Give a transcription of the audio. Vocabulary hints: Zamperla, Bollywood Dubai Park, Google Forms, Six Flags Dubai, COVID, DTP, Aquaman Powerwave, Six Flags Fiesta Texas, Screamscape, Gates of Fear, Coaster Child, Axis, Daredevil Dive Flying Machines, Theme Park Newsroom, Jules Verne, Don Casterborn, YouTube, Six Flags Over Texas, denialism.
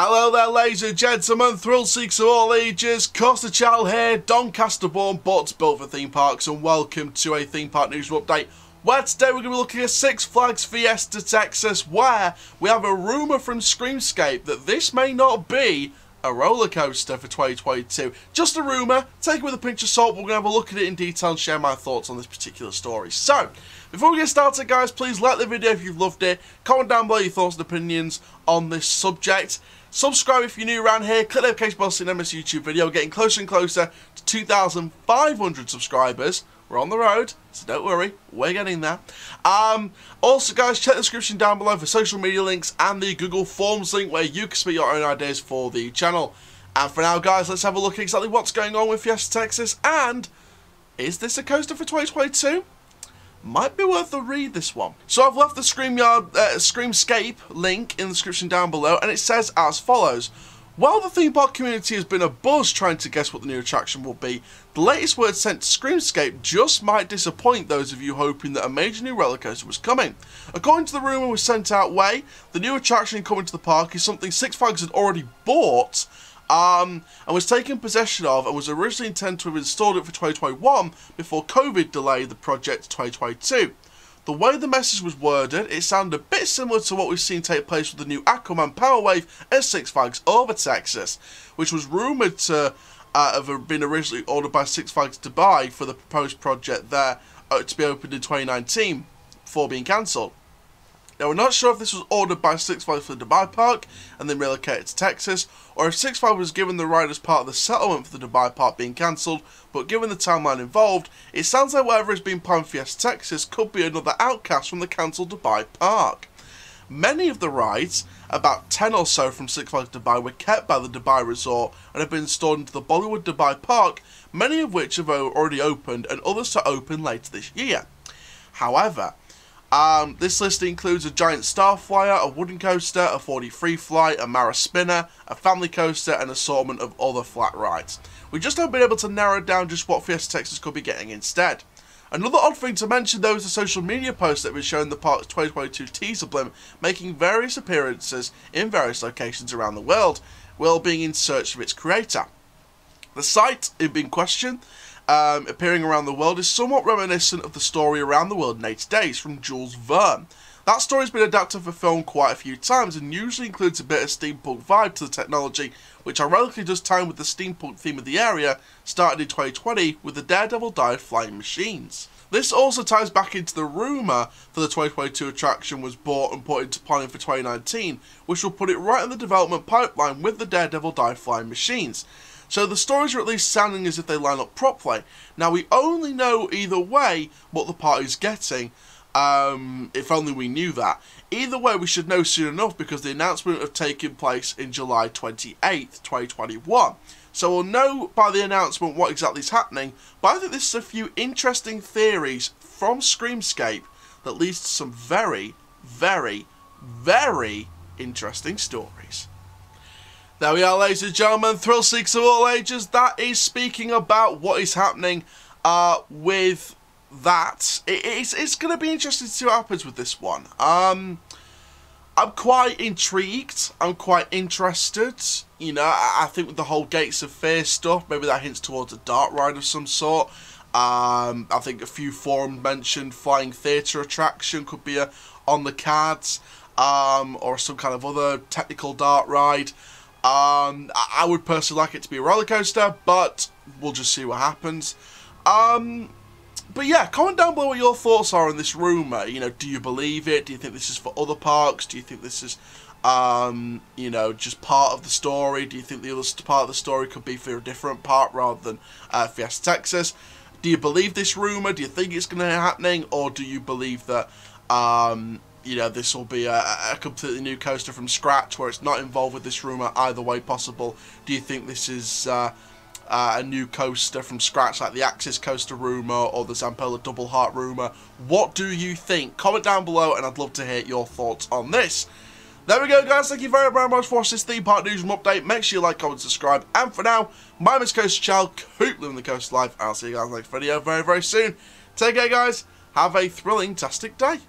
Hello there ladies and gentlemen, thrill seekers of all ages, Coaster Child here, Don Casterborn, but built for theme parks, and welcome to a Theme Park Newsroom update, where today we're going to be looking at Six Flags Fiesta Texas, where we have a rumour from Screamscape that this may not be a roller coaster for 2022. Just a rumour, take it with a pinch of salt, but we're going to have a look at it in detail and share my thoughts on this particular story. So, before we get started guys, please like the video if you've loved it, comment down below your thoughts and opinions on this subject. Subscribe if you're new around here, click the notification bell to see the next YouTube video. We're getting closer and closer to 2,500 subscribers. We're on the road, so don't worry, we're getting there. Also guys, check the description down below for social media links and the Google Forms link where you can submit your own ideas for the channel. And for now guys, let's have a look at exactly what's going on with Fiesta Texas, and is this a coaster for 2022? Might be worth a read, this one. So I've left the Screamscape link in the description down below, and it says as follows. While the theme park community has been abuzz trying to guess what the new attraction will be, the latest word sent to Screamscape just might disappoint those of you hoping that a major new roller coaster was coming. According to the rumour was sent out way, the new attraction coming to the park is something Six Flags had already bought and was taken possession of, and was originally intended to have installed it for 2021 before COVID delayed the project to 2022. The way the message was worded, it sounded a bit similar to what we've seen take place with the new Aquaman Powerwave at Six Flags Over Texas, which was rumoured to have been originally ordered by Six Flags Dubai for the proposed project there to be opened in 2019 before being cancelled. Now, we're not sure if this was ordered by Six Flags for the Dubai Park and then relocated to Texas, or if Six Flags was given the right as part of the settlement for the Dubai Park being cancelled, but given the timeline involved, it sounds like whatever has been planned for Fiesta Texas could be another outcast from the cancelled Dubai Park. Many of the rides, about 10 or so from Six Flags Dubai, were kept by the Dubai Resort and have been installed into the Bollywood Dubai Park, many of which have already opened and others to open later this year. However, this list includes a giant star flyer, a wooden coaster, a 4D free flight, a Mara spinner, a family coaster, and an assortment of other flat rides. We just haven't been able to narrow down just what Fiesta Texas could be getting instead. Another odd thing to mention though is the social media posts that have been showing the park's 2022 teaser blimp making various appearances in various locations around the world, while being in search of its creator. The site in question, appearing around the world, is somewhat reminiscent of the story Around the World in 80 Days from Jules Verne. That story has been adapted for film quite a few times and usually includes a bit of steampunk vibe to the technology, which ironically does time with the steampunk theme of the area, started in 2020 with the Daredevil Dive Flying Machines. This also ties back into the rumour for the 2022 attraction was bought and put into planning for 2019, which will put it right in the development pipeline with the Daredevil Dive Flying Machines. So the stories are at least sounding as if they line up properly. Now, we only know either way what the party's getting, if only we knew that. Either way, we should know soon enough because the announcement have taken place in July 28th, 2021. So we'll know by the announcement what exactly is happening, but I think this is a few interesting theories from Screamscape that leads to some very, very, very interesting stories. There we are, ladies and gentlemen, thrill seekers of all ages. That is speaking about what is happening with that. It's going to be interesting to see what happens with this one. I'm quite intrigued. I'm quite interested. You know, I think with the whole Gates of Fear stuff, maybe that hints towards a dark ride of some sort. I think a few forums mentioned flying theatre attraction could be on the cards, or some kind of other technical dark ride. I would personally like it to be a roller coaster, but we'll just see what happens. But yeah, comment down below what your thoughts are on this rumour. You know, do you believe it? Do you think this is for other parks? Do you think this is, you know, just part of the story? Do you think the other part of the story could be for a different part rather than Fiesta Texas? Do you believe this rumour? Do you think it's going to be happening? Or do you believe that, you know, this will be a completely new coaster from scratch where it's not involved with this rumour either way possible? Do you think this is a new coaster from scratch like the Axis coaster rumour or the Zamperla double heart rumour? What do you think? Comment down below and I'd love to hear your thoughts on this. There we go guys, thank you very, very much for watching this Theme Park Newsroom update. Make sure you like, comment, subscribe, and for now, my name is Coaster Child, keep living the coaster life, and I'll see you guys in the next video very, very soon. Take care guys, have a thrilling-tastic day.